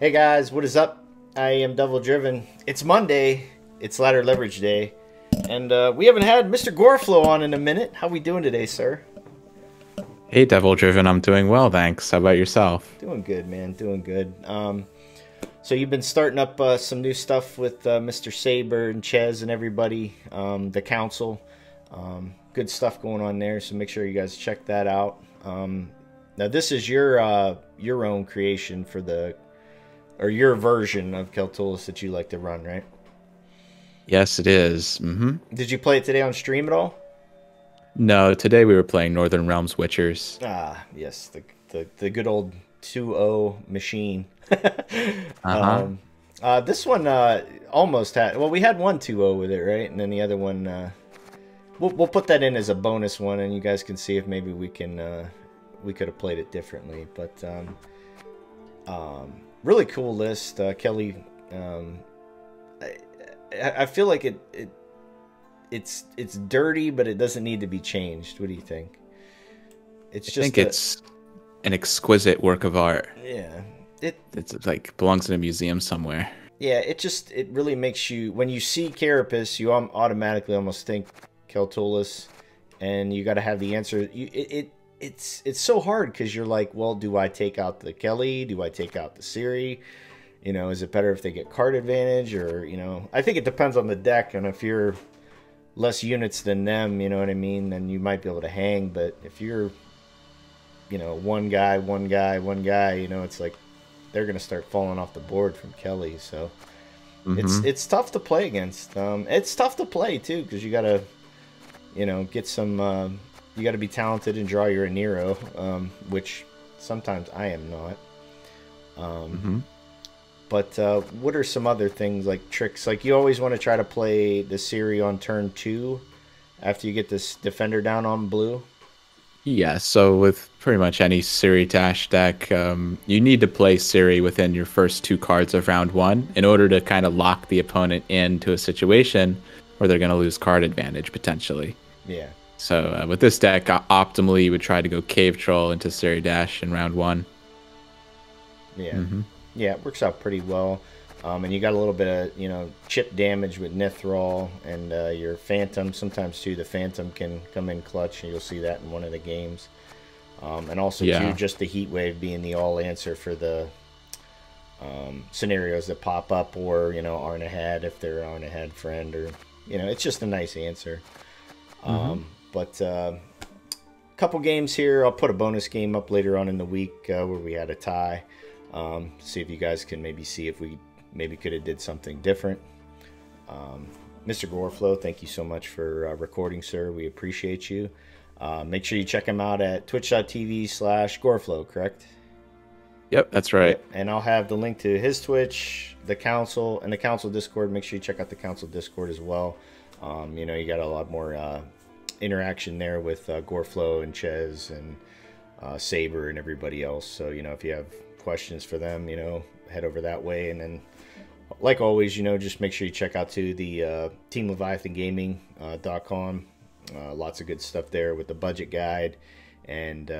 Hey guys, what is up? I am Devil Driven. It's Monday. It's Ladder Leverage Day. And we haven't had Mr. Goreflow on in a minute. How we doing today, sir? Hey, Devil Driven. I'm doing well, thanks. How about yourself? Doing good, man. Doing good. So you've been starting up some new stuff with Mr. Saber and Chez and everybody, the council. Good stuff going on there, so make sure you guys check that out. Now, this is your own creation for the... or your version of Keltulus that you like to run, right? Yes, it is. Mm-hmm. Did you play it today on stream at all? No, today we were playing Northern Realms Witchers. Ah, yes, the good old 2-0 machine. This one almost had... well, we had one 2-0 with it, right? And then the other one... We'll put that in as a bonus one, and you guys can see if maybe we can... we could have played it differently, but... really cool list, Kelly. I feel like it's dirty, but it doesn't need to be changed. What do you think? I think it's an exquisite work of art. Yeah, it's like belongs in a museum somewhere. Yeah, it really makes you, when you see Carapace, you automatically almost think Keltulus, and you got to have the answer. It's so hard because you're like, well, do I take out the Kelly? Do I take out the Ciri? You know, is it better if they get card advantage? Or, you know, I think it depends on the deck. And if you're less units than them, you know what I mean, then you might be able to hang. But if you're, you know, one guy, you know, it's like they're going to start falling off the board from Kelly. So it's tough to play against. It's tough to play, too, because you got to, you know, get some... you got to be talented and draw your Nero, which sometimes I am not. But what are some other things, like tricks? Like, you always want to try to play the Ciri on turn 2 after you get this Defender down on blue. Yeah, so with pretty much any Ciri Dash deck, you need to play Ciri within your first 2 cards of round 1 in order to kind of lock the opponent into a situation where they're going to lose card advantage, potentially. Yeah. So with this deck, optimally, you would try to go Cave Troll into Ciri Dash in round 1. Yeah, yeah, it works out pretty well. And you got a little bit of, you know, chip damage with Nithral and your Phantom. Sometimes, too, the Phantom can come in clutch, and you'll see that in one of the games. And also, too, just the Heat Wave being the all-answer for the scenarios that pop up or, you know, aren't ahead if they're on ahead friend. Or, you know, it's just a nice answer. But a couple games here. I'll put a bonus game up later on in the week where we had a tie. See if you guys can maybe see if we maybe could have did something different. Mr. Goreflow, thank you so much for recording, sir. We appreciate you. Make sure you check him out at twitch.tv/Goreflow, correct? Yep, that's right. Yep. And I'll have the link to his Twitch, the Council, and the Council Discord. Make sure you check out the Council Discord as well. You know, you got a lot more... interaction there with Goreflow and Chez and Saber and everybody else. So, you know, if you have questions for them, you know, head over that way. And then, like always, you know, just make sure you check out, too, the TeamLeviathanGaming.com. Lots of good stuff there with the budget guide. And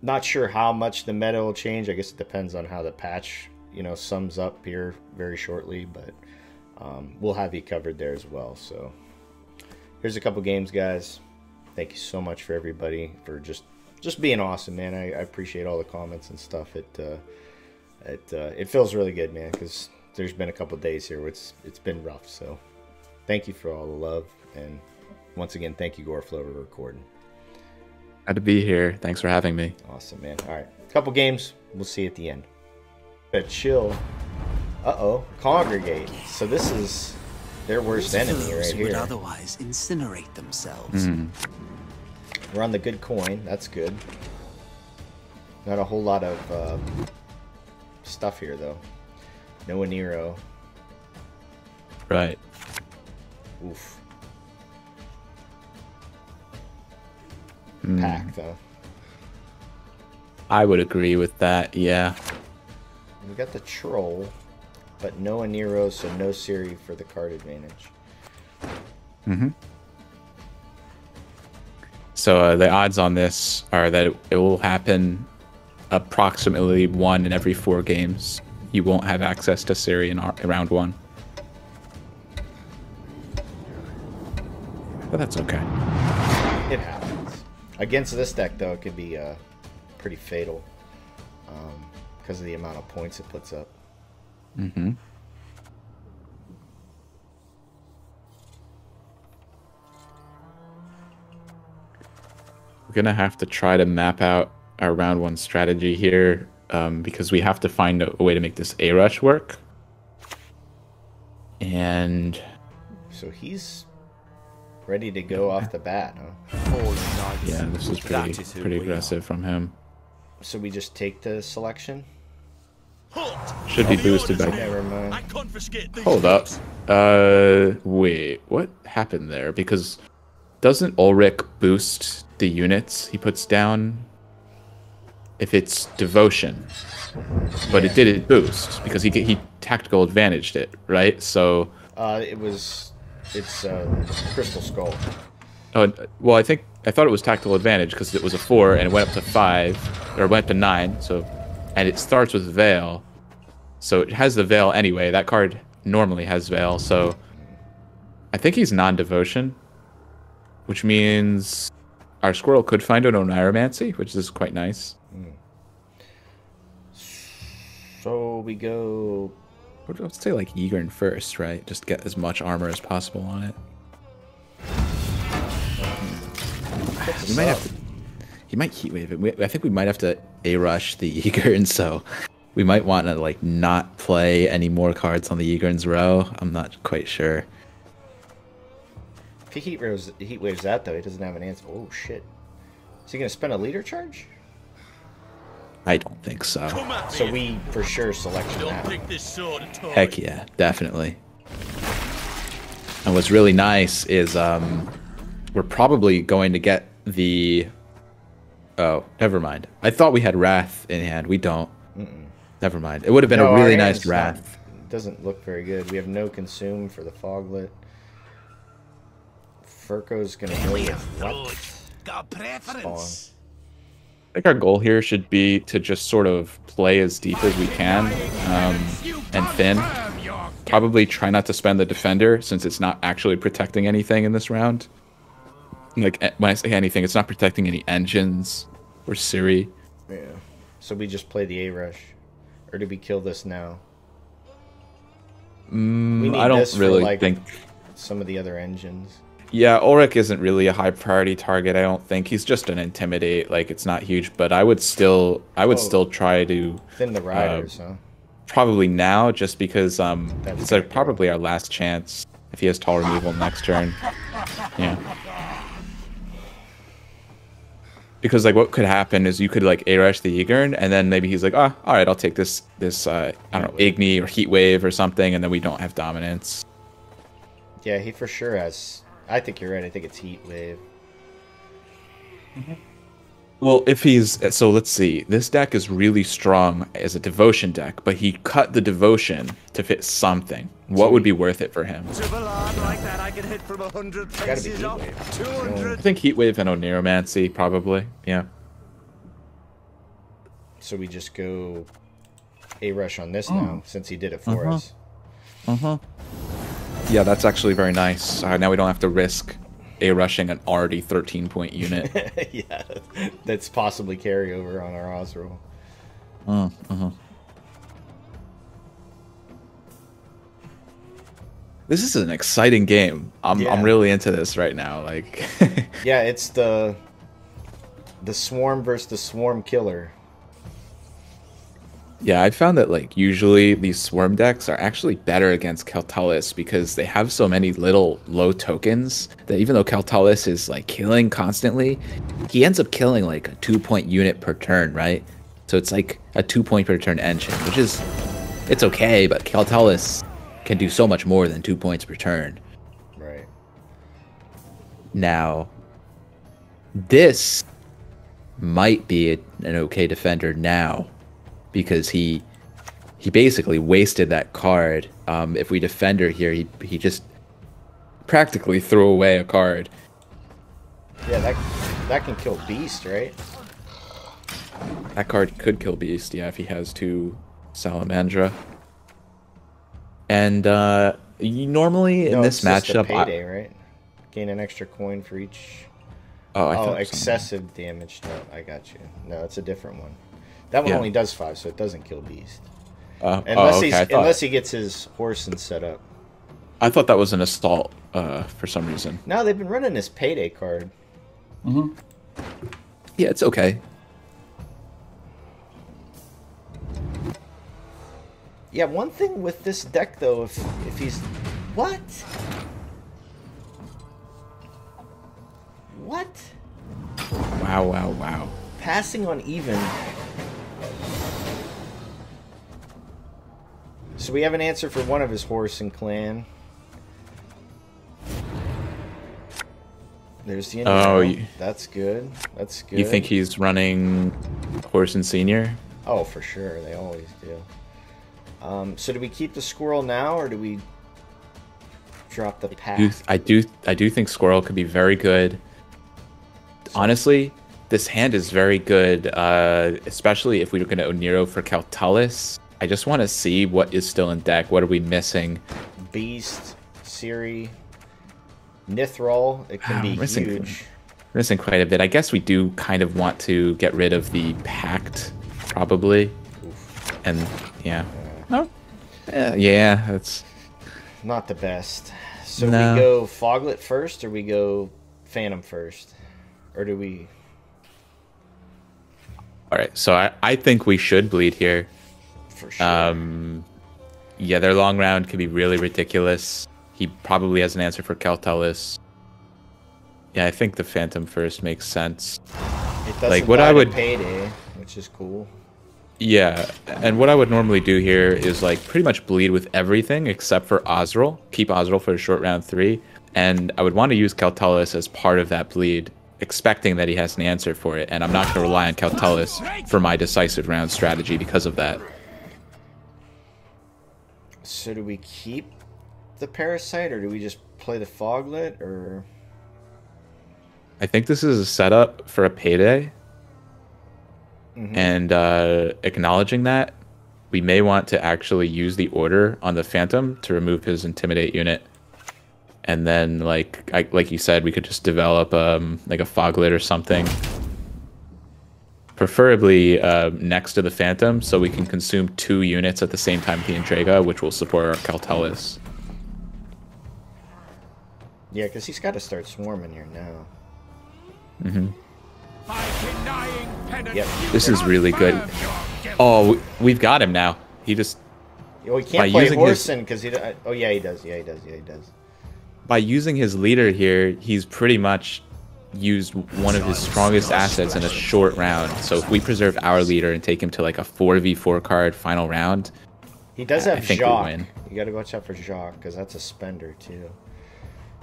not sure how much the meta will change. I guess it depends on how the patch, you know, sums up here very shortly. But we'll have you covered there as well, so... Here's a couple games, guys. Thank you so much for everybody for just being awesome, man. I appreciate all the comments and stuff. It feels really good, man, because there's been a couple days here where it's been rough. So thank you for all the love, and once again, thank you, Goreflow, for recording. Glad to be here. Thanks for having me. Awesome, man. All right, a couple games. We'll see you at the end. But chill. Uh-oh, Congregate. So this is. Their worst enemy right here. Would otherwise incinerate themselves. We're on the good coin. That's good. Not a whole lot of stuff here, though. No Nero. Right. Oof. Pack, though. I would agree with that, yeah. We got the troll. But no Nero, so no Ciri for the card advantage. So the odds on this are that it will happen approximately one in every 4 games, you won't have access to Ciri in round 1. But that's okay. It happens. Against this deck, though, it could be pretty fatal because of the amount of points it puts up. Mm-hmm. We're going to have to try to map out our round 1 strategy here because we have to find a way to make this A-Rush work. And... so he's... ready to go off the bat, huh? Yeah, this is pretty aggressive from him. So we just take the selection? Should be boosted by... never mind. Hold up. Wait, what happened there? Because doesn't Ulrich boost the units he puts down? If it's devotion. But it didn't boost, because he tactical advantaged it, right? So... it was... it's Crystal Skull. Oh, well, I thought it was tactical advantage because it was a 4 and it went up to 5, or it went up to 9. So, and it starts with Veil, so it has the Veil anyway. That card normally has Veil, so I think he's non-devotion, which means our squirrel could find an Oneiromancy, which is quite nice. So we go. I would say like Ygrin first, right? Just get as much armor as possible on it. We might have to. He might heat wave it. I think we might have to A-Rush the Ygrin, so we might want to like not play any more cards on the Ygrin's row. I'm not quite sure. If he heat waves that though, he doesn't have an answer. Oh shit! Is he gonna spend a leader charge? I don't think so. So we, for sure, selection that. Heck yeah, definitely. And what's really nice is we're probably going to get the... oh, never mind. I thought we had Wrath in hand. We don't. Never mind. It would have been a really nice Wrath. It doesn't look very good. We have no consume for the Foglet. Furco's going to go with preference. I think our goal here should be to just sort of play as deep as we can and thin. Probably try not to spend the Defender since it's not actually protecting anything in this round. Like, when I say anything, it's not protecting any engines or Ciri. Yeah. So we just play the A-Rush. Or do we kill this now? I don't really think... some of the other engines. Yeah, Ulrich isn't really a high priority target, I don't think. He's just an intimidate, like it's not huge, but I would still try to thin the riders, huh? Probably now, just because it's like probably our last chance if he has tall removal next turn. Yeah. Because like what could happen is you could like A-Rush the Ygrin and then maybe he's like, oh, alright, I'll take this I don't know, Igni or Heat Wave or something, and then we don't have dominance. Yeah, he for sure has. I think you're right. I think it's Heat Wave. Mm-hmm. Well, if he's... so let's see. This deck is really strong as a devotion deck, but he cut the devotion to fit something. What would be worth it for him? Gotta be Heat Wave. I think Heat Wave and Oneiromancy, probably. Yeah. So we just go A-Rush on this now, since he did it for us. Uh-huh. Yeah, that's actually very nice. Now we don't have to risk A-Rushing an already 13-point unit. Yeah, that's possibly carryover on our Ozzrel. This is an exciting game. I'm really into this right now. Like, yeah, it's the swarm versus the swarm killer. Yeah, I found that like usually these swarm decks are actually better against Keltulus because they have so many little low tokens that even though Keltulus is like killing constantly, he ends up killing like a 2-point unit per turn, right? So it's like a 2-point per turn engine, which is, it's okay, but Keltulus can do so much more than 2 points per turn. Right. Now, this might be an okay defender now, because he basically wasted that card. If we Defender here, he just practically threw away a card. Yeah, that can kill Beast, right? That card could kill Beast, yeah, if he has two Salamandra. And normally in this matchup, payday, right? Gain an extra coin for each. Oh, I thought excessive damage. No, I got you. No, it's a different one. That one only does 5, so it doesn't kill Beast. Unless he gets his horse and set up. I thought that was an assault for some reason. No, they've been running this payday card. Mm-hmm. Yeah, it's okay. Yeah, one thing with this deck though, if he's what? Wow! Wow! Wow! Passing on even. So we have an answer for one of his horse and clan. There's the that's good. That's good. You think he's running horse and senior? Oh, for sure. They always do. So do we keep the squirrel now, or do we drop the pack? I do think squirrel could be very good. Honestly, this hand is very good, especially if we were going to Oniro for Kaltalis. I just want to see what is still in deck. What are we missing? Beast, Ciri, Nithral. It can be huge. Missing quite a bit. I guess we do kind of want to get rid of the pact, probably. Oof. And yeah. Oh. Yeah, that's not the best. So we go Foglet first, or we go Phantom first? Or do we... Alright, so I think we should bleed here. For sure. Yeah, their long round could be really ridiculous. He probably has an answer for Keltulus. Yeah, I think the Phantom first makes sense. It doesn't die to payday, which is cool. Yeah, and what I would normally do here is like pretty much bleed with everything except for Ozzrel. Keep Ozzrel for a short round 3, and I would want to use Keltulus as part of that bleed, expecting that he has an answer for it, and I'm not going to rely on Keltulus for my decisive round strategy because of that. So do we keep the Parasite, or do we just play the Foglet, or...? I think this is a setup for a payday. Mm-hmm. And acknowledging that, we may want to actually use the order on the Phantom to remove his Intimidate unit, and then like you said, we could just develop like a Foglet or something, preferably next to the Phantom, so we can consume 2 units at the same time, the Intriga, which will support our Kaltalis. Yeah, because he's got to start swarming here now. Mm-hmm. Yep. This is really good. Oh, we've got him now. He just... Oh, he can't play Horsen because he... Oh, yeah, he does. Yeah, he does. Yeah, he does. By using his leader here, he's pretty much used one of his strongest assets in a short round. So if we preserve our leader and take him to like a 4v4 card final round... He does have Jacques. You got to watch out for Jacques because that's a spender too.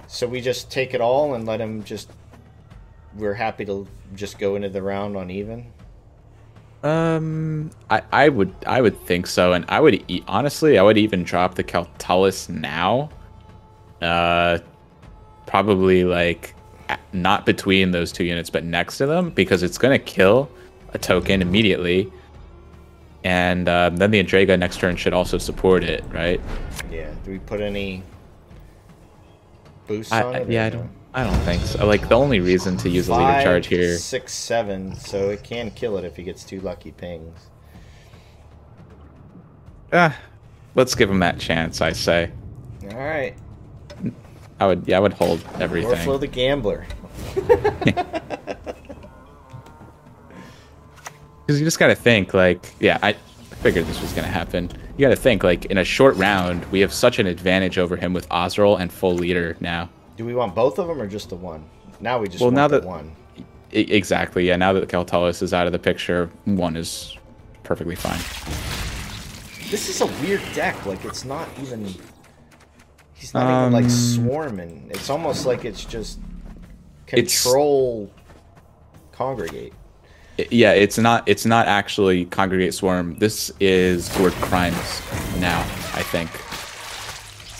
So we just take it all and let him just... We're happy to just go into the round on even. I would think so, and I would honestly, I would even drop the Kaltalis now. Probably like not between those 2 units, but next to them, because it's gonna kill a token immediately, and then the Andrega next turn should also support it, right? Yeah. Do we put any boosts on it? Yeah, I don't think so. Like, the only reason to use a leader charge here... 6, 7, so it can kill it if he gets 2 lucky pings. Let's give him that chance, I say. All right. Yeah, I would hold everything. Goreflow the Gambler. Because you just got to think, like... Yeah, I figured this was going to happen. You got to think, like, in a short round, we have such an advantage over him with Ozzrel and full leader now. Do we want both of them or just the one? Now we just want the one. Exactly, yeah. Now that Keltulus is out of the picture, one is perfectly fine. This is a weird deck. Like, it's not even... He's not even, like, swarming. It's almost like it's just control congregate. Yeah, it's not actually congregate swarm. This is Gord Crimes now, I think.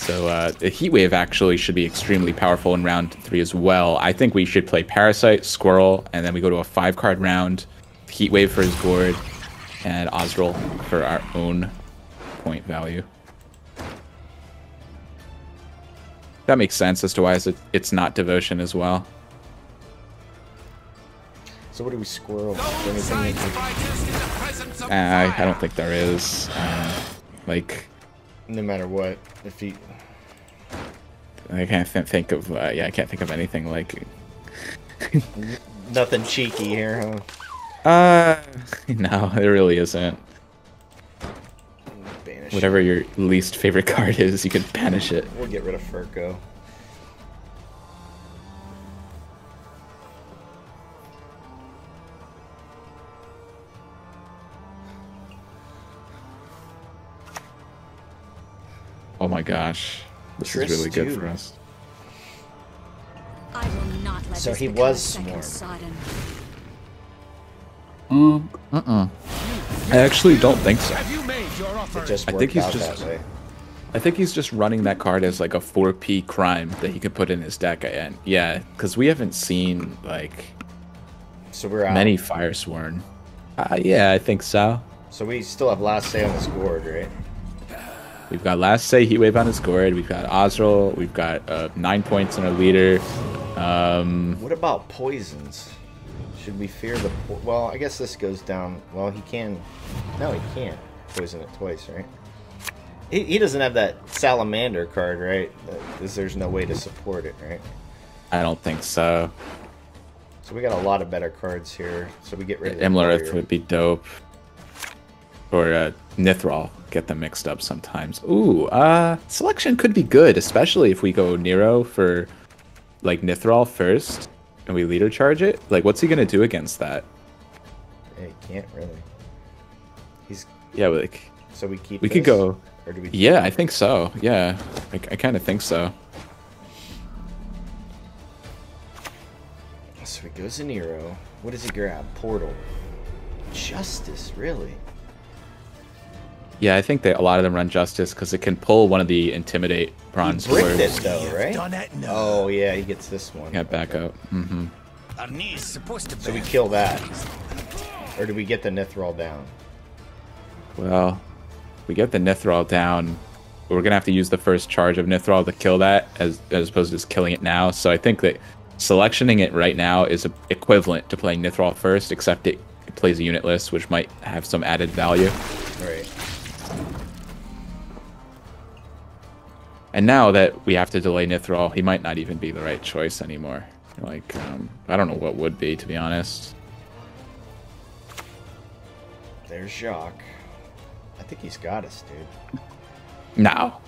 So the Heat Wave actually should be extremely powerful in round 3 as well. I think we should play Parasite, Squirrel, and then we go to a 5-card round Heat Wave for his Gord, and Ozzrel for our own point value. That makes sense as to why it's not Devotion as well. So what do we squirrel? I don't think there is. Like... No matter what, if he... I can't think of, yeah, I can't think of anything like... Nothing cheeky here, huh? No, there really isn't. Banish. Whatever your least favorite card is, you can banish it. We'll get rid of Furco. Oh my gosh. This Triss is really good for us. I will not let so he was swarmed. I actually don't think so. I think he's just running that card as like a 4P crime that he could put in his deck. And yeah, because we haven't seen like many Fire Sworn. Yeah, I think so. So we still have last say on this Gord, right? We've got last say Heatwave on his Gord. We've got Ozzrel. We've got 9 points in our leader. What about poisons? Should we fear the? Well, I guess this goes down. Well, he can. No, he can't poison it twice, right? He doesn't have that salamander card, right? There's no way to support it, right? I don't think so. So we got a lot of better cards here. So we get rid of Imlarith would be dope. Or Nithral, get them mixed up sometimes. Ooh, selection could be good, especially if we go Nero for like Nithral first and we leader charge it. Like, what's he gonna do against that? He can't really. He's yeah, like so we keep. We could go. Or do we? Yeah, I think so. Yeah, I kind of think so. So he goes to Nero. What does he grab? Portal. Justice, really. Yeah, I think that a lot of them run Justice because it can pull one of the Intimidate Bronze Swords. He bricked it though, right? Oh yeah, he gets this one. Got back up. Mm-hmm. So we kill that, or do we get the Nithral down? Well, we get the Nithral down. We're gonna have to use the first charge of Nithral to kill that, as opposed to just killing it now. So I think that selectioning it right now is equivalent to playing Nithral first, except it plays a unit list, which might have some added value. Right. And now that we have to delay Nithral, he might not even be the right choice anymore. Like, I don't know what would be, to be honest. There's Jacques. I think he's got us, dude. No.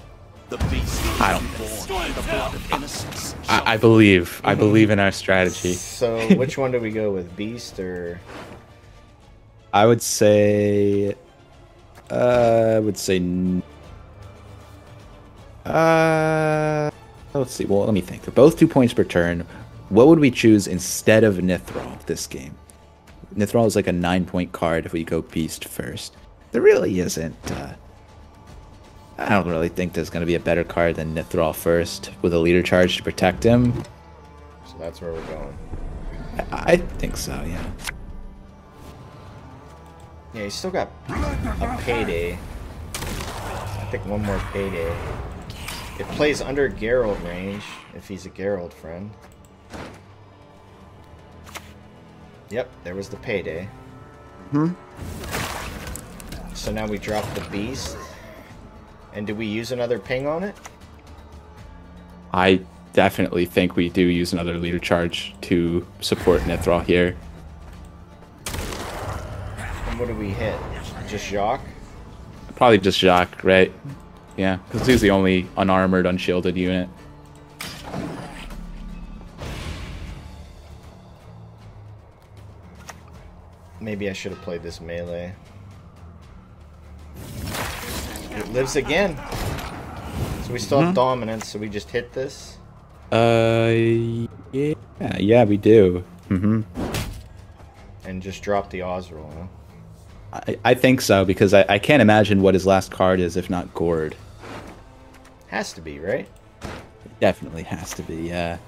The beast I don't think. I believe. I believe in our strategy. So, which one do we go with? Beast or... I would say... let's see. Well, let me think. They're both 2 points per turn. What would we choose instead of Nithral this game? Nithral is like a 9-point card if we go Beast first. There really isn't. I don't really think there's going to be a better card than Nithral first with a leader charge to protect him. So that's where we're going. I think so, yeah. Yeah, he's still got a payday. I think one more payday. It plays under Geralt range, if he's a Geralt friend. Yep, there was the payday. Mm-hmm. So now we drop the beast. And do we use another ping on it? I definitely think we do use another leader charge to support Nithral here. And what do we hit? Just Jacques? Probably just Jacques, right? Yeah, because he's the only unarmored, unshielded unit. Maybe I should have played this melee. It lives again. So we still have dominance, so we just hit this? Yeah, we do. Mm-hmm. And just drop the Ozzrel, huh? I think so, because I can't imagine what his last card is if not Gord. Has to be, right? It definitely has to be, yeah.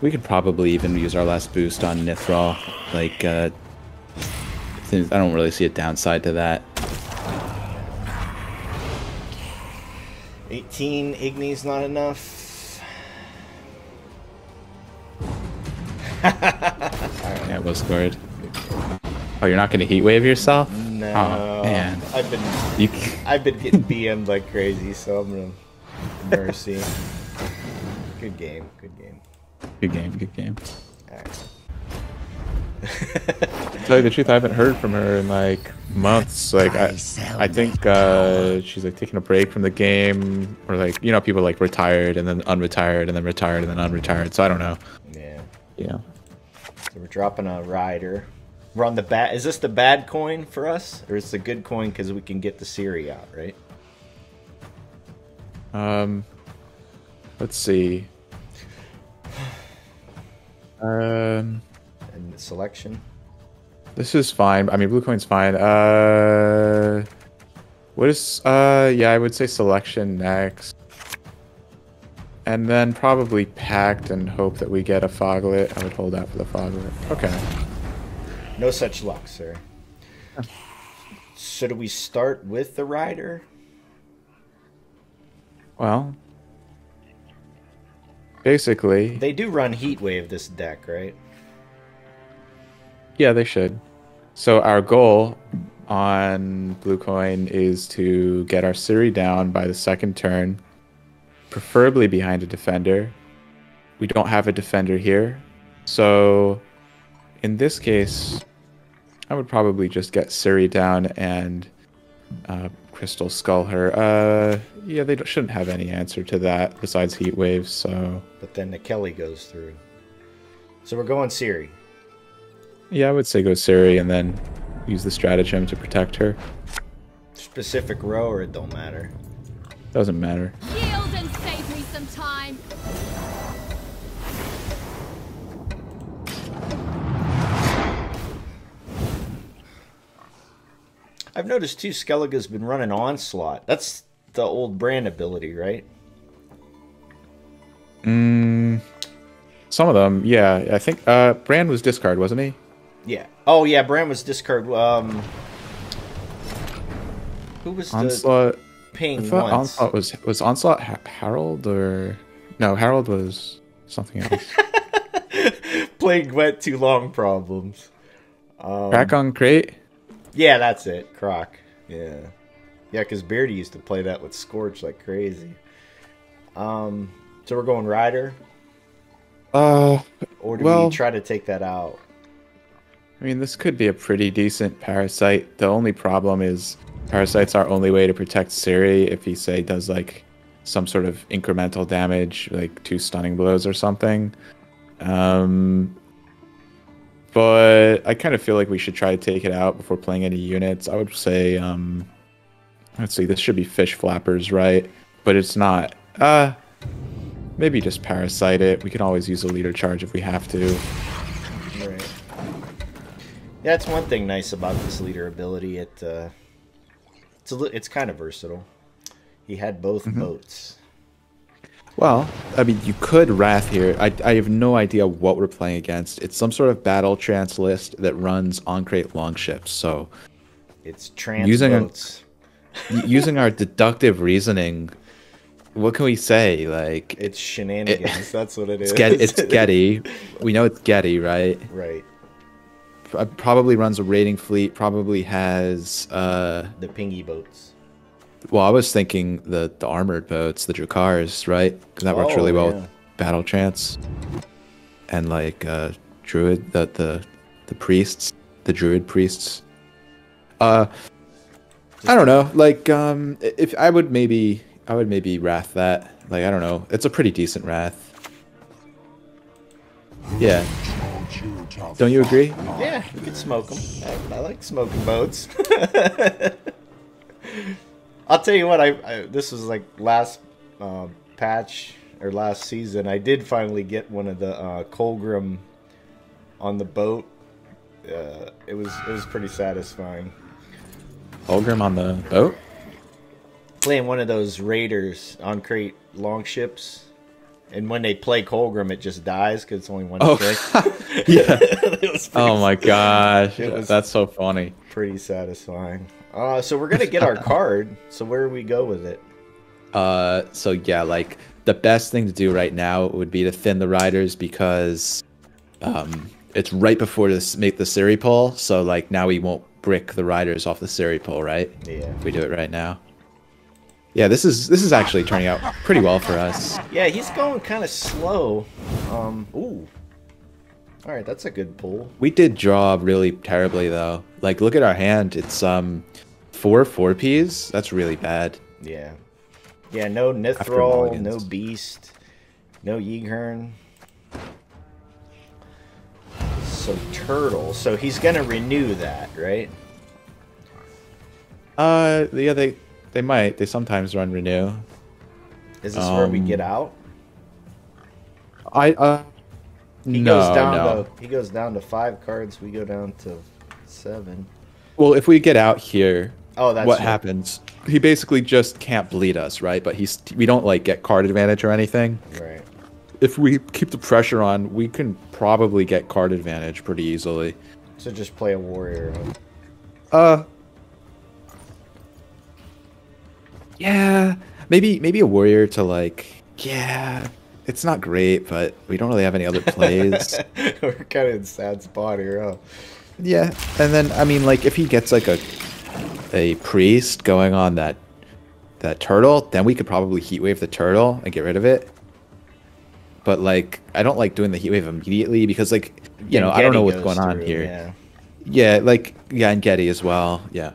We could probably even use our last boost on Nithral. like, I don't really see a downside to that. 18 Igni's not enough. Yeah, well scored. Oh, you're not going to heat wave yourself? No, oh, man. I've been getting DM'd like crazy, so I'm gonna mercy. Good game. Good game. Good game. Good game. All right. To tell you the truth, I haven't heard from her in like months. Like I think she's like taking a break from the game, or like, you know, people like retired and then unretired and then retired and then unretired. So I don't know. Yeah. Yeah. So we're dropping a rider. We're on the bad. Is this the bad coin for us, or is the good coin because we can get the Ciri out, right? Let's see. And the selection. This is fine. I mean, blue coin's fine. What is? Yeah, I would say selection next, and then probably pact and hope that we get a foglet. I would hold out for the foglet. Okay. No such luck, sir. Huh. So do we start with the rider? Well, basically, they do run Heat Wave this deck, right? Yeah, they should. So our goal on blue coin is to get our Ciri down by the second turn, preferably behind a defender. We don't have a defender here, so in this case, I would probably just get Ciri down and Crystal Skull her. Yeah, they shouldn't have any answer to that besides Heat Wave, so... But then the Kelly goes through. So we're going Ciri. Yeah, I would say go Ciri and then use the stratagem to protect her. Specific row, or it don't matter? Doesn't matter. Yield and save me some time! I've noticed too, Skellige's been running Onslaught. That's the old brand ability, right? Some of them, yeah. I think Brand was discard, wasn't he? Yeah. Oh yeah, Brand was discard. Who was Onslaught? The ping I thought once? Onslaught was Onslaught Harold, or no? Harold was something else. Playing went too long problems. Crack on crate. Yeah, that's it. Croc. Yeah. Yeah, because Beardy used to play that with Scorch like crazy. So we're going Rider? Or do we try to take that out? I mean, this could be a pretty decent Parasite. The only problem is Parasite's our only way to protect Ciri if he, say, does, like, some sort of incremental damage, like 2 stunning blows or something. But I kind of feel like we should try to take it out before playing any units. I would say, let's see, this should be Fish Flappers, right? But it's not. Maybe just Parasite it. We can always use a Leader Charge if we have to. Right. Yeah, that's one thing nice about this Leader ability. It's kind of versatile. He had both boats. Well, I mean, you could Wrath here. I have no idea what we're playing against. It's some sort of battle trance list that runs on-crate longships, so... It's trance boats. Using our deductive reasoning, what can we say? Like, it's shenanigans, that's what it is. It's Getty. We know it's Getty, right? Right. Probably runs a raiding fleet, probably has... the pingy boats. Well, I was thinking the armored boats, the Drakkars, right? Because that works really well with battle trance. And like druid, the priests, the druid priests. I don't know. Like if I would maybe Wrath that. Like I don't know. It's a pretty decent Wrath. Yeah. Don't you agree? Yeah, you could smoke them. I like smoking boats. I'll tell you what, I this was like last patch, or last season, I did finally get one of the Colgrim on the boat. It was pretty satisfying. Colgrim on the boat? Playing one of those raiders on crate longships. And when they play Colgrim, it just dies because it's only one trick. Yeah. Oh my gosh, that's so funny. Pretty satisfying. So we're gonna get our card. So where do we go with it? So yeah, like the best thing to do right now would be to thin the riders because it's right before this make the Ciri pull. So like now we won't brick the riders off the Ciri pull, right? Yeah. If we do it right now. Yeah, this is actually turning out pretty well for us. Yeah, he's going kind of slow. Ooh. All right, that's a good pull. We did draw really terribly though. Like, look at our hand. It's 4/4s. That's really bad. Yeah. Yeah, no Nithral, no Beast, no Ygrin. So Turtle. So he's gonna renew that, right? Yeah, they might. They sometimes run Renew. Is this where we get out? He goes down to 5 cards. We go down to 7. Well, if we get out here, what happens? He basically just can't bleed us, right? But we don't like get card advantage or anything. Right. If we keep the pressure on, we can probably get card advantage pretty easily. So just play a warrior. Yeah, maybe a warrior to like, yeah, it's not great, but we don't really have any other plays. We're kind of in a sad spot here, huh? Yeah, and then I mean, like, if he gets like a priest going on that turtle, then we could probably heat wave the turtle and get rid of it. But like, I don't like doing the heat wave immediately because like, you know, I don't know what's going on here. Yeah. Yeah, like yeah, and Getty as well. Yeah.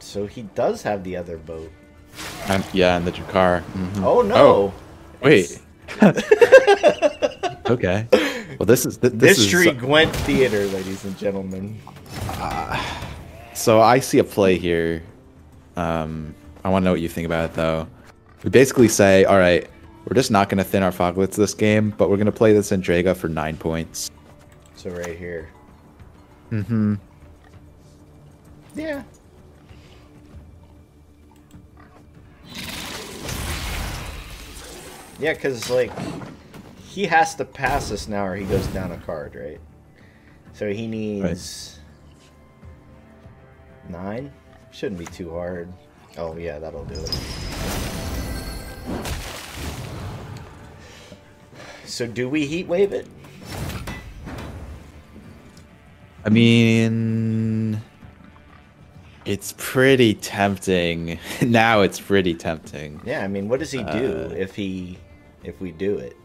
So he does have the other boat. Yeah, and the Jakar. Mm-hmm. Oh no! Oh, wait. Okay. Well, this is Mystery Gwent Theater, ladies and gentlemen. So I see a play here. I want to know what you think about it, though. We basically say, all right, we're just not going to thin our Foglets this game, but we're going to play this Andrega for 9 points. So right here. Mm-hmm. Yeah. Yeah, because, like, he has to pass us now or he goes down a card, right? So he needs 9? Shouldn't be too hard. Oh, yeah, that'll do it. So do we heat wave it? I mean, it's pretty tempting. Now it's pretty tempting. Yeah, I mean, what does he do if we do it?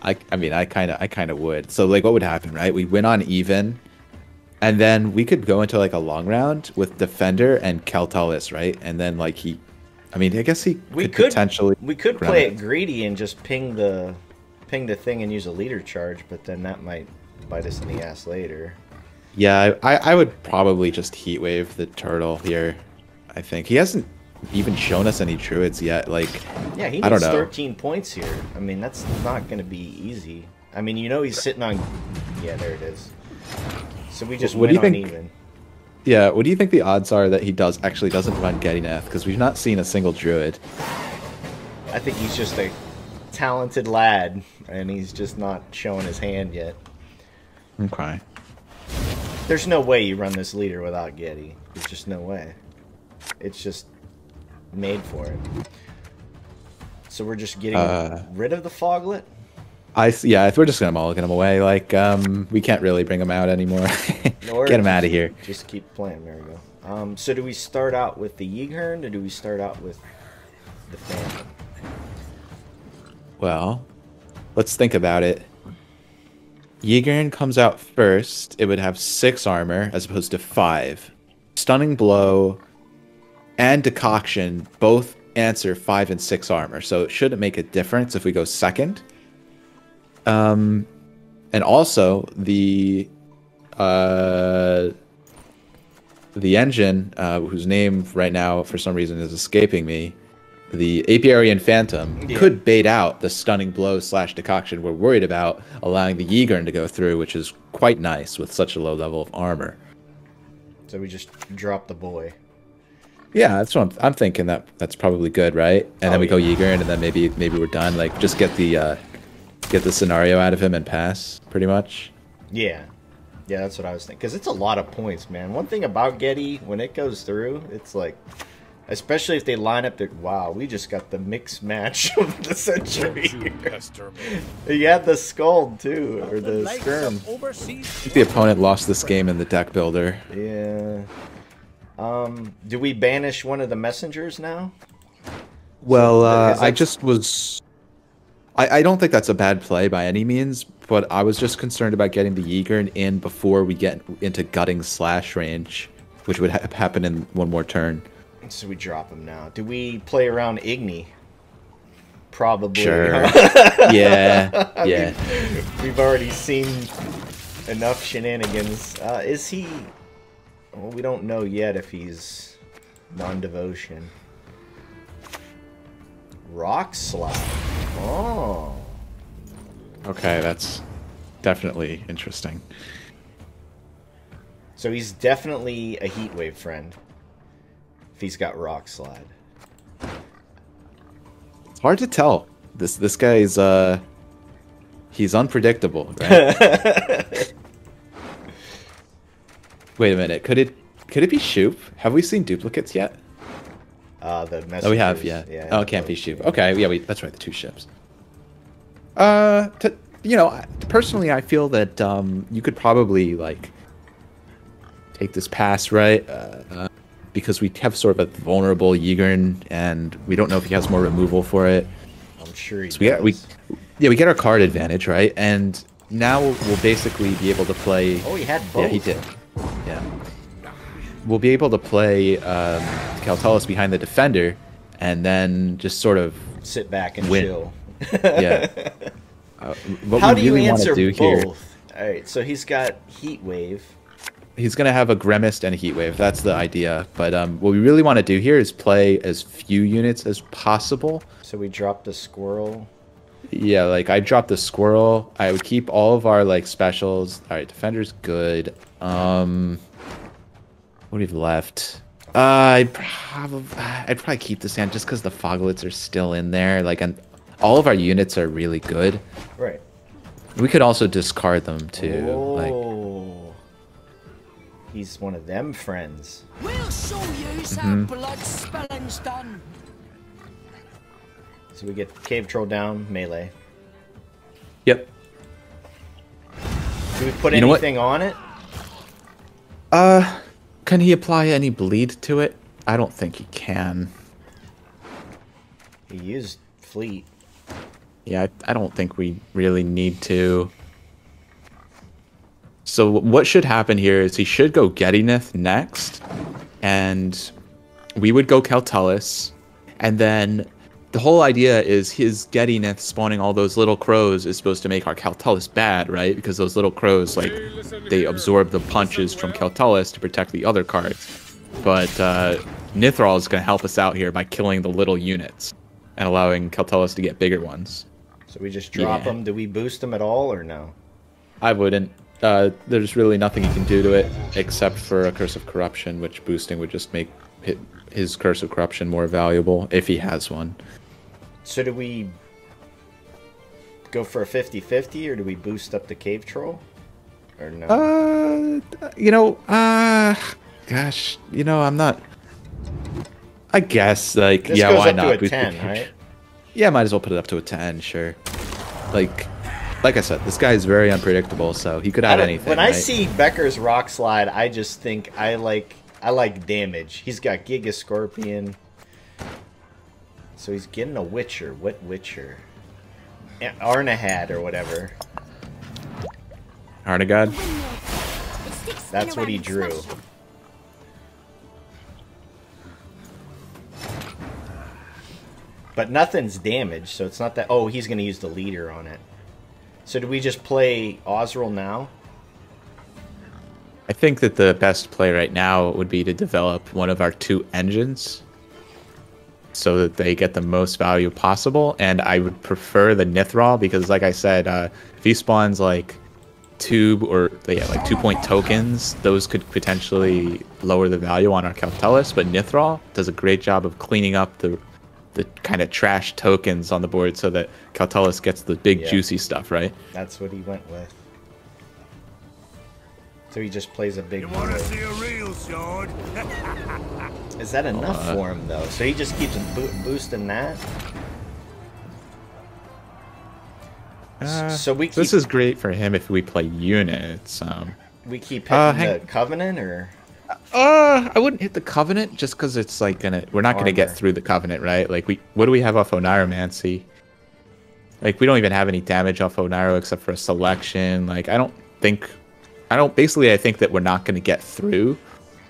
I mean, I kind of would. So like, what would happen, right? We win on even, and then we could go into like a long round with Defender and Keltulus, right? And then like we could play it greedy and just ping the thing and use a leader charge, but then that might bite us in the ass later. Yeah, I would probably just heat wave the turtle here. I think he hasn't even shown us any druids yet. Like, yeah, he needs 13 points here. I mean, that's not going to be easy. I mean, you know, he's sitting on. Yeah, there it is. So we just win on even. Yeah, what do you think the odds are that he actually doesn't run Gedinath? Because we've not seen a single druid. I think he's just a talented lad, and he's just not showing his hand yet. Okay. There's no way you run this leader without Getty. There's just no way. It's just made for it. So we're just getting rid of the Foglet? Yeah, we're just going to mulligan him away. Like, we can't really bring him out anymore. Get him out of here. Just keep playing. There we go. So do we start out with the Yghern, or do we start out with the Phantom? Well, let's think about it. Ygrin comes out first. It would have 6 armor as opposed to 5. Stunning Blow and Decoction both answer 5 and 6 armor, so it shouldn't make a difference if we go second. And also the engine, whose name right now for some reason is escaping me, the Apiary and Phantom could bait out the Stunning Blow / Decoction we're worried about, allowing the Ygrin to go through, which is quite nice with such a low level of armor. So we just drop the boy. Yeah, that's what I'm thinking. That's probably good, right? And then we go Ygrin, and then maybe we're done. Like, just get the scenario out of him and pass, pretty much. Yeah, yeah, that's what I was thinking. Because it's a lot of points, man. One thing about Getty, when it goes through, it's like, especially if they line up, wow, we just got the mixed match of the century. You had the Scald too, or the Skirm. I think the opponent lost this game in the deck builder. Yeah. Do we banish one of the messengers now? Well, I don't think that's a bad play by any means, but I was just concerned about getting the Ygrin in before we get into gutting slash range, which would happen in one more turn. So we drop him now. Do we play around Igni? Probably. Sure. Yeah. Yeah. We've already seen enough shenanigans. Is he... Well, we don't know yet if he's non-devotion. Rock slide. Oh. Okay, that's definitely interesting. So he's definitely a heat wave friend. If he's got rock slide. It's hard to tell. This guy is he's unpredictable, right? Wait a minute. Could it be Shoop? Have we seen duplicates yet? Oh, we have. Yeah. Oh, it can't be Shoop. Okay. Yeah. That's right. The two ships. You know, personally, I feel that you could probably like take this pass, right? Because we have sort of a vulnerable Ygrin, and we don't know if he has more removal for it. I'm sure he does. We get our card advantage, right? And now we'll basically be able to play. Oh, he had both. Yeah, he did. Yeah, we'll be able to play Kaltalis behind the defender, and then just sort of sit back and chill. Yeah. How do you answer both? All right, so he's got heat wave. He's gonna have a Gremist and a heat wave. That's the idea. But what we really want to do here is play as few units as possible. So we drop the squirrel. Yeah, like I dropped the squirrel. I would keep all of our like specials. All right, defender's good. What do we have left? I'd probably keep this hand just because the Foglets are still in there. Like, and all of our units are really good. Right. We could also discard them too. Oh, like, he's one of them friends. We'll show you some blood spilling's done. So we get Cave Troll down, melee. Yep. Do we put anything on it? Can he apply any bleed to it? I don't think he can. He used fleet. Yeah, I don't think we really need to. So what should happen here is he should go Gedinith next, and we would go Keltulus, and then the whole idea is his Gedinith spawning all those little crows is supposed to make our Kaltalis bad, right? Because those little crows, like, they absorb the punches from Kaltalis to protect the other cards. But Nithral is going to help us out here by killing the little units and allowing Kaltalis to get bigger ones. So we just drop them. Do we boost them at all or no? I wouldn't. There's really nothing you can do to it except for a Curse of Corruption, which boosting would just make his Curse of Corruption more valuable if he has one. So do we go for a 50-50, or do we boost up the Cave Troll? Or no? Gosh, you know, I'm not... I guess, like, this goes why not? This goes up to a 10, right? Yeah, might as well put it up to a 10, sure. Like I said, this guy is very unpredictable, so he could add anything. When I see Becker's Rock Slide, I just think I like damage. He's got Giga Scorpion... So he's getting a Witcher. What Witcher? Arnahad or whatever. Arnagad? That's what he drew. But nothing's damaged, so it's not that... Oh, he's going to use the leader on it. So do we just play Ozzrel now? I think that the best play right now would be to develop one of our two engines, so that they get the most value possible. And I would prefer the Nithral because, like I said, if he spawns like two point tokens, those could potentially lower the value on our Kaltalis, but Nithral does a great job of cleaning up the kind of trash tokens on the board so that Kaltalis gets the big juicy stuff, right? That's what he went with. So he just plays a big one. Is that enough for him, though? So he just keeps boosting that? So we keep, this is great for him if we play units. We keep hitting the Covenant, or? I wouldn't hit the Covenant just because it's like gonna. We're not gonna get through the Covenant, right? Like what do we have off Oneiromancy? Like we don't even have any damage off Oneiro except for a selection. Like I don't. Basically, I think that we're not gonna get through.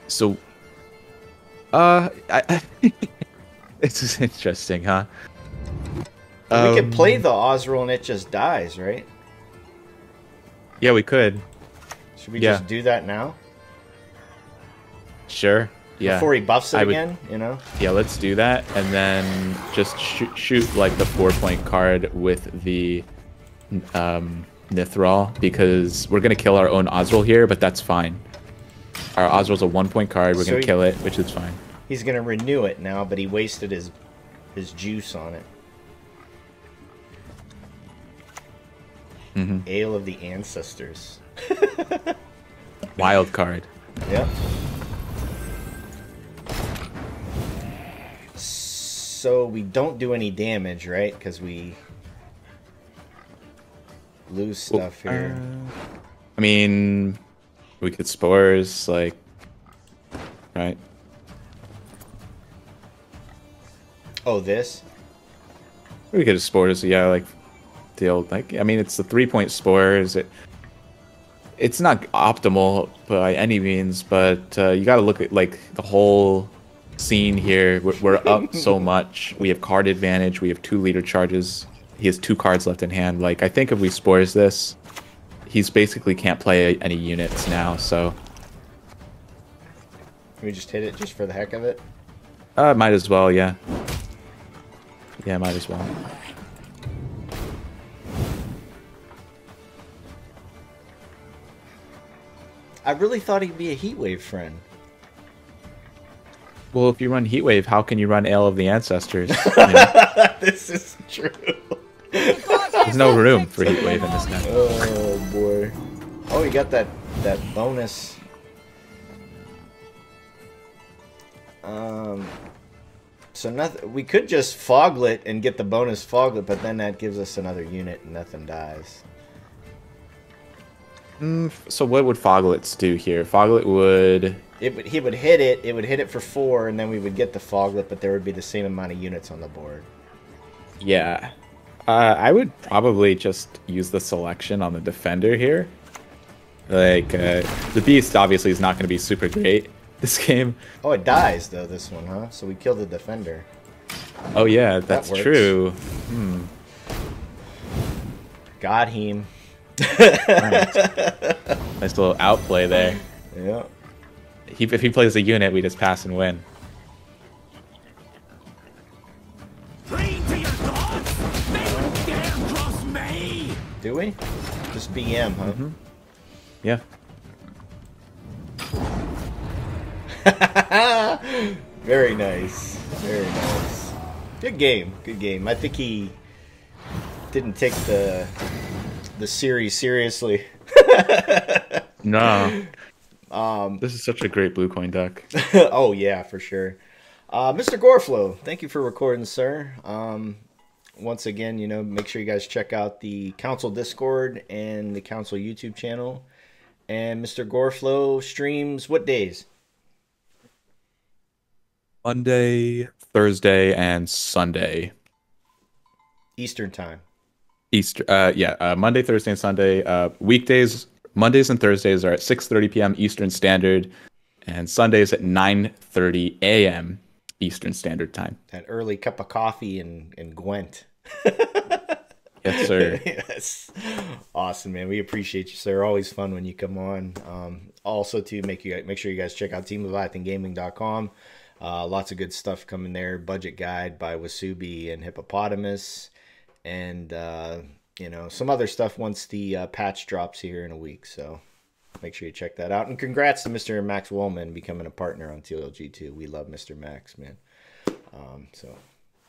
So, this is interesting, huh? We could play the Ozzrel and it just dies, right? Yeah, we could. Should we just do that now? Sure. Yeah. Before he buffs it again, you know? Yeah, let's do that. And then just shoot like the 4-point card with the Nithral, because we're going to kill our own Ozzrel here, but that's fine. Our Ozzrel's a 1-point card. We're going to kill it, which is fine. He's going to renew it now, but he wasted his juice on it. Mm-hmm. Ale of the Ancestors. Wild card. Yep. So we don't do any damage, right? Because we lose stuff here. I mean, we could spores, like, right? Oh, this? We could have spores, yeah, like... I mean, it's the 3-point spores. It's not optimal by any means, but you got to look at like the whole scene here. We're up so much. We have card advantage. We have 2 leader charges. He has 2 cards left in hand. Like I think if we spores this, he's basically can't play any units now. So can we just hit it just for the heck of it? Might as well. Yeah. Yeah, might as well. I really thought he'd be a Heat Wave friend. Well, if you run Heat Wave, how can you run Ale of the Ancestors? You know? This is true. There's no room for Heat Wave in this map. Oh, boy. Oh, he got that bonus. So nothing. We could just Foglet and get the bonus Foglet, but then that gives us another unit and nothing dies. So what would Foglets do here? Foglet would... He would hit it. It would hit it for 4, and then we would get the Foglet, but there would be the same amount of units on the board. Yeah. I would probably just use the selection on the Defender here. Like, the Beast obviously is not going to be super great this game. Oh, it dies, though, this one, huh? So we kill the Defender. Oh, yeah, that's true. Hmm. Got him. Nice little outplay there. Yeah. If he plays a unit, we just pass and win. Do we? Just BM, huh? Mm-hmm. Yeah. Very nice. Very nice. Good game. Good game. I think he didn't take the series seriously. No. This is such a great blue coin deck. Oh yeah, for sure. Mr. Goreflow, thank you for recording, sir. Once again, you know, make sure you guys check out the Council Discord and the Council YouTube channel. And Mr. Goreflow streams what days? Monday, Thursday, and Sunday. Eastern time. Easter, Monday, Thursday, and Sunday. Weekdays, Mondays and Thursdays are at 6:30 p.m. Eastern Standard, and Sundays at 9:30 a.m. Eastern Standard Time. That early cup of coffee in Gwent. Yes, sir. Yes. Awesome, man. We appreciate you, sir. Always fun when you come on. Also, to make sure you guys check out TeamLeviathanGaming.com. Lots of good stuff coming there. Budget guide by Wasubi and Hippopotamus. And you know, some other stuff once the patch drops here in a week. So make sure you check that out. And congrats to Mr. Max Woolman becoming a partner on TLG2. We love Mr. Max, man. So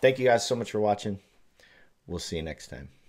thank you guys so much for watching. We'll see you next time.